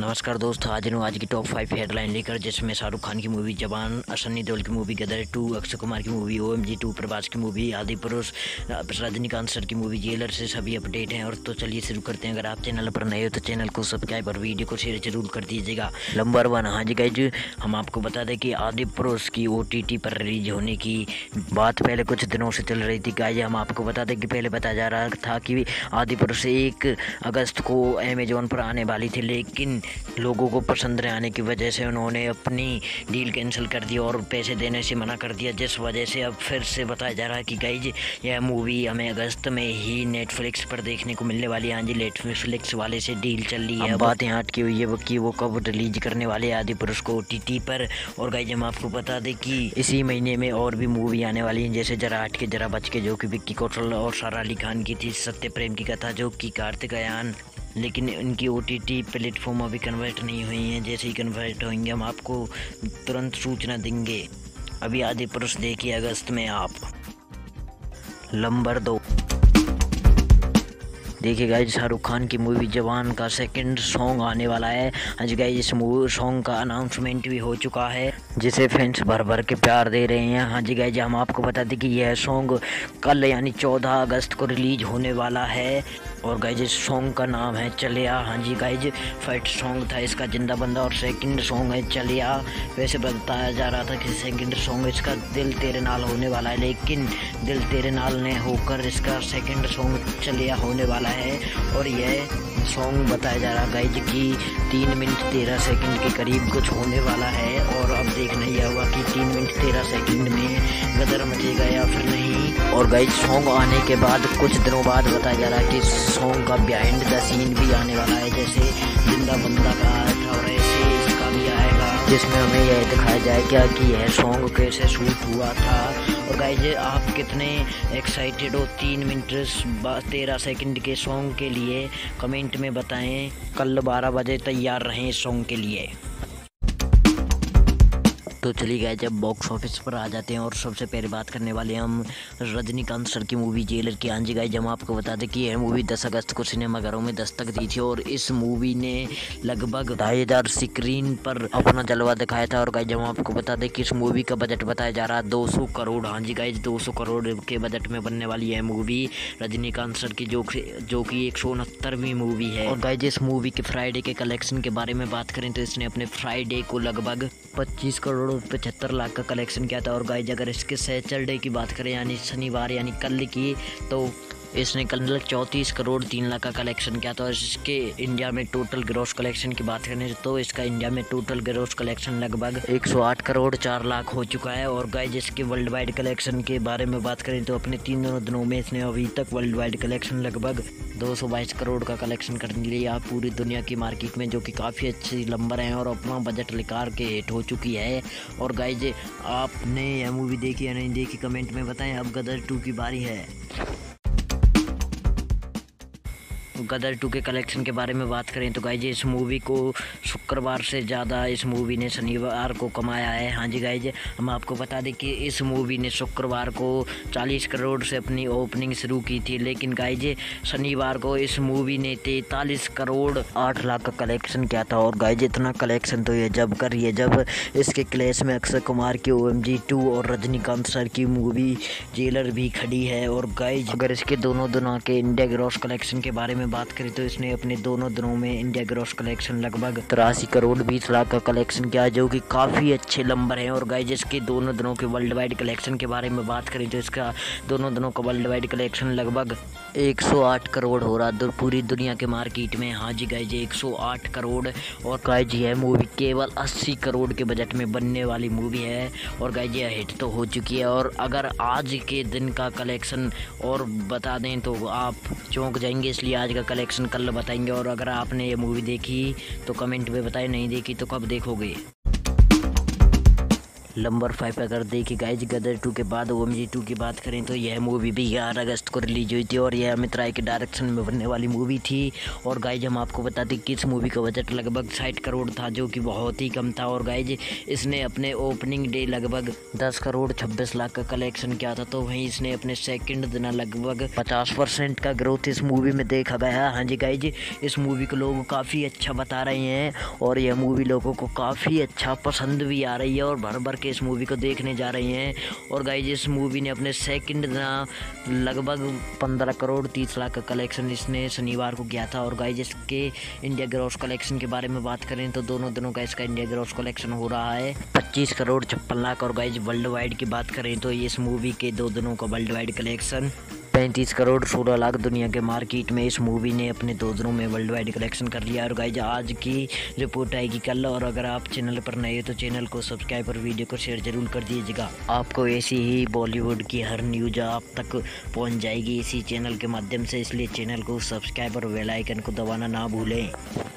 नमस्कार दोस्तों, हाजिर हूँ आज की टॉप 5 हेडलाइन लेकर, जिसमें शाहरुख खान की मूवी जवान, सन्नी देओल की मूवी गदर 2, अक्षय कुमार की मूवी ओएमजी 2, प्रभास की मूवी आदिपुरुष, रजनीकांत सर की मूवी जेलर से सभी अपडेट हैं। और तो चलिए शुरू करते हैं। अगर आप चैनल पर नए हो तो चैनल को सब्सक्राइब और वीडियो को शेयर जरूर कर दीजिएगा। नंबर 1, हाजी गाइज, हम आपको बता दें कि आदिपुरुष की OTT पर रिलीज होने की बात पहले कुछ दिनों से चल रही थी। गाइज हम आपको बता दें कि पहले बताया जा रहा था कि आदिपुरुष 1 अगस्त को अमेजॉन पर आने वाली थी, लेकिन लोगों को पसंद नहीं आने की वजह से उन्होंने अपनी डील कैंसिल कर दी और पैसे देने से मना कर दिया, जिस वजह से अब फिर से बताया जा रहा है कि गाइज यह मूवी हमें अगस्त में ही नेटफ्लिक्स पर देखने को मिलने वाली है। हाँ जी, नेटफ्लिक्स वाले से डील चल रही है। बातें अटकी हुई है कि वो कब रिलीज करने वाले आदिपुरुष को OTT पर। और गाइज हम आपको बता दें कि इसी महीने में और भी मूवी आने वाली है, जैसे जरा हट के जरा बचके, जो कि विक्की कौशल और सारा अली खान की थी, सत्य प्रेम की कथा जो कि कार्तिक आर्यन, लेकिन इनकी OTT प्लेटफॉर्म अभी कन्वर्ट नहीं हुई हैं। जैसे ही कन्वर्ट होंगे हम आपको तुरंत सूचना देंगे। अभी आदिपुरुष देखिए अगस्त में आप। नंबर 2, देखिए गाइज शाहरुख खान की मूवी जवान का सेकंड सॉन्ग आने वाला है। आज गाइज इस मूवी सॉन्ग का अनाउंसमेंट भी हो चुका है, जिसे फैंस भर भर के प्यार दे रहे हैं। हाँ जी गाइज, हम आपको बता दें कि यह सॉन्ग कल यानी 14 अगस्त को रिलीज होने वाला है। और गाइज इस सॉन्ग का नाम है चलिया। हाँ जी गाइज, फर्स्ट सॉन्ग था इसका जिंदा बंदा और सेकंड सॉन्ग है चलिया। वैसे बताया जा रहा था कि सेकंड सॉन्ग इसका दिल तेरे नाल होने वाला है, लेकिन दिल तेरे नाल ने होकर इसका सेकंड सॉन्ग चलिया होने वाला है। और यह सॉन्ग बताया जा रहा गाइज कि 3 मिनट 13 सेकंड के करीब कुछ होने वाला है। और अब देखना यह हुआ कि 3 मिनट 13 सेकंड में गदर मचेगा या फिर नहीं। और गाइज सॉन्ग आने के बाद कुछ दिनों बाद बताया जा रहा है कि सॉन्ग का बिहाइंड द सीन भी आने वाला है, जैसे जिंदा बंदा का था और ऐसे इसका भी आएगा, जिसमें हमें यह दिखाया जाएगा कि यह सॉन्ग कैसे शूट हुआ था। और गाइज आप कितने एक्साइटेड हो 3 मिनट 13 सेकंड के सॉन्ग के लिए, कमेंट में बताएं। कल 12 बजे तैयार रहें इस सॉन्ग के लिए। तो चलिए गाइज अब बॉक्स ऑफिस पर आ जाते हैं। और सबसे पहले बात करने वाले हम रजनीकांत सर की मूवी जेलर की। हाँ जी गाइज, हम आपको बता दें कि यह मूवी 10 अगस्त को सिनेमाघरों में दस्तक दी थी और इस मूवी ने लगभग 2,500 स्क्रीन पर अपना जलवा दिखाया था। और गाइज हम आपको बता दें कि इस मूवी का बजट बताया जा रहा है 200 करोड़। हाँ जी गाइज, 200 करोड़ के बजट में बनने वाली है मूवी रजनीकांत सर की, जो कि 169वीं मूवी है। और गाइज इस मूवी के फ्राइडे के कलेक्शन के बारे में बात करें तो इसने अपने फ्राइडे को लगभग 25.75 करोड़ का कलेक्शन किया था। और गाइज अगर इसके सैटरडे की बात करें यानी शनिवार यानी कल की, तो इसने कल 34.3 करोड़ का कलेक्शन किया था। और इसके इंडिया में टोटल ग्रॉस कलेक्शन की बात करें तो इसका इंडिया में टोटल ग्रॉस कलेक्शन लगभग 108 करोड़ 4 लाख हो चुका है। और गाइज इसके वर्ल्ड वाइड कलेक्शन के बारे में बात करें तो अपने 3 दिनों में इसने अभी तक वर्ल्ड वाइड कलेक्शन लगभग 222 करोड़ का कलेक्शन कर लिया पूरी दुनिया की मार्केट में, जो कि काफ़ी अच्छी नंबर हैं और अपना बजट निकाल के हिट हो चुकी है। और गाइज आपने यह मूवी देखी या नहीं देखी, कमेंट में बताएं। अब गदर 2 की बारी है। गदर 2 के कलेक्शन के बारे में बात करें तो गाइज इस मूवी को शुक्रवार से ज़्यादा इस मूवी ने शनिवार को कमाया है। हाँ जी गाइज, हम आपको बता दें कि इस मूवी ने शुक्रवार को 40 करोड़ से अपनी ओपनिंग शुरू की थी, लेकिन गाइज शनिवार को इस मूवी ने 43 करोड़ 8 लाख का कलेक्शन किया था। और गाइज इतना कलेक्शन तो ये जब इसके क्लेश में अक्षय कुमार की OMG 2 और रजनीकांत सर की मूवी जेलर भी खड़ी है। और गाइज अगर इसके दोनों दिनों के इंडिया ग्रॉस कलेक्शन के बारे में बात करें तो इसने अपने दोनों दिनों में इंडिया ग्रॉस कलेक्शन लगभग 83 करोड़ 20 लाख का कलेक्शन किया, जो कि काफ़ी अच्छे नंबर हैं। और गाइज इसके दोनों दिनों के वर्ल्ड वाइड कलेक्शन के बारे में बात करें तो इसका दोनों दिनों का वर्ल्ड वाइड कलेक्शन लगभग 108 करोड़ हो रहा है पूरी दुनिया के मार्केट में। हाँ जी गाइज, 108 करोड़। और गाइज यह मूवी केवल 80 करोड़ के बजट में बनने वाली मूवी है। और गाइज यह हिट तो हो चुकी है। और अगर आज के दिन का कलेक्शन और बता दें तो आप चौंक जाएंगे, इसलिए आज का कलेक्शन कल बताएंगे। और अगर आपने ये मूवी देखी तो कमेंट में बताएं, नहीं देखी तो कब देखोगे। नंबर 5 पर अगर देखिए गाइज गदर 2 के बाद OMG 2 की बात करें तो यह मूवी भी 11 अगस्त को रिलीज हुई थी और यह अमित राय के डायरेक्शन में बनने वाली मूवी थी। और गाइज हम आपको बता दें कि इस मूवी का बजट लगभग 60 करोड़ था जो कि बहुत ही कम था। और गाइज इसने अपने ओपनिंग डे लगभग 10 करोड़ 26 लाख का कलेक्शन किया था। तो वहीं इसने अपने सेकेंड दिन लगभग 50% का ग्रोथ इस मूवी में देखा गया। हाँ जी गाइज इस मूवी को लोग काफ़ी अच्छा बता रहे हैं और यह मूवी लोगों को काफ़ी अच्छा पसंद भी आ रही है और भर भर के इस मूवी को देखने जा रहे हैं। और गाइज इस मूवी ने अपने सेकंड दिन लगभग 15 करोड़ 30 लाख का कलेक्शन इसने शनिवार को किया था। और गाइज इसके इंडिया ग्रॉस कलेक्शन के बारे में बात करें तो दोनों दिनों का इसका इंडिया ग्रॉस कलेक्शन हो रहा है 25 करोड़ 56 लाख। और गाइज वर्ल्ड वाइड की बात करें तो इस मूवी के 2 दिनों का world wide collection 35 crore 16 lakh दुनिया के मार्केट में इस मूवी ने अपने 2 दिनों में वर्ल्ड वाइड कलेक्शन कर लिया। और गाइज आज की रिपोर्ट आएगी कल। और अगर आप चैनल पर नए हो तो चैनल को सब्सक्राइब और वीडियो को शेयर जरूर कर दीजिएगा। आपको ऐसी ही बॉलीवुड की हर न्यूज आप तक पहुंच जाएगी इसी चैनल के माध्यम से, इसलिए चैनल को सब्सक्राइब और बेल आइकन को दबाना ना भूलें।